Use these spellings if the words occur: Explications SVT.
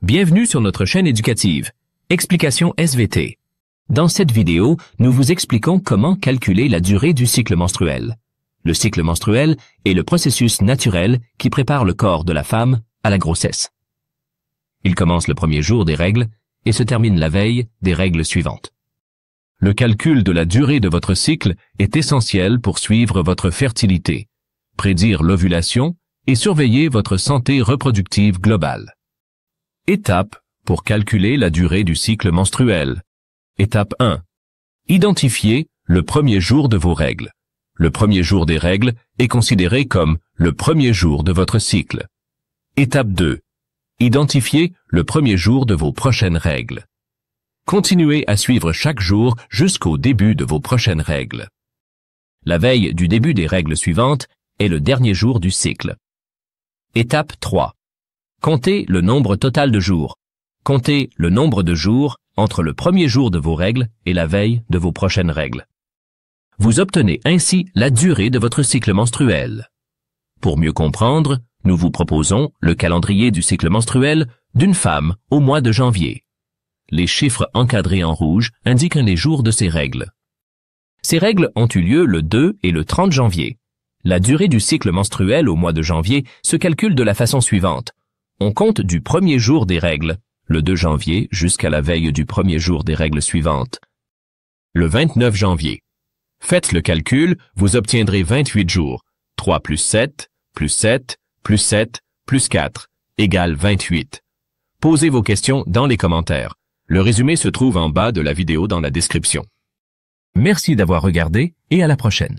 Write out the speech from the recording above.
Bienvenue sur notre chaîne éducative, Explications SVT. Dans cette vidéo, nous vous expliquons comment calculer la durée du cycle menstruel. Le cycle menstruel est le processus naturel qui prépare le corps de la femme à la grossesse. Il commence le premier jour des règles et se termine la veille des règles suivantes. Le calcul de la durée de votre cycle est essentiel pour suivre votre fertilité, prédire l'ovulation et surveiller votre santé reproductive globale. Étape pour calculer la durée du cycle menstruel. Étape 1. Identifiez le premier jour de vos règles. Le premier jour des règles est considéré comme le premier jour de votre cycle. Étape 2. Identifiez le premier jour de vos prochaines règles. Continuez à suivre chaque jour jusqu'au début de vos prochaines règles. La veille du début des règles suivantes est le dernier jour du cycle. Étape 3. Comptez le nombre total de jours. Comptez le nombre de jours entre le premier jour de vos règles et la veille de vos prochaines règles. Vous obtenez ainsi la durée de votre cycle menstruel. Pour mieux comprendre, nous vous proposons le calendrier du cycle menstruel d'une femme au mois de janvier. Les chiffres encadrés en rouge indiquent les jours de ces règles. Ces règles ont eu lieu le 2 et le 30 janvier. La durée du cycle menstruel au mois de janvier se calcule de la façon suivante. On compte du premier jour des règles, le 2 janvier jusqu'à la veille du premier jour des règles suivantes, le 29 janvier. Faites le calcul, vous obtiendrez 28 jours, 3 plus 7, plus 7, plus 7, plus 4, égale 28. Posez vos questions dans les commentaires. Le résumé se trouve en bas de la vidéo dans la description. Merci d'avoir regardé et à la prochaine.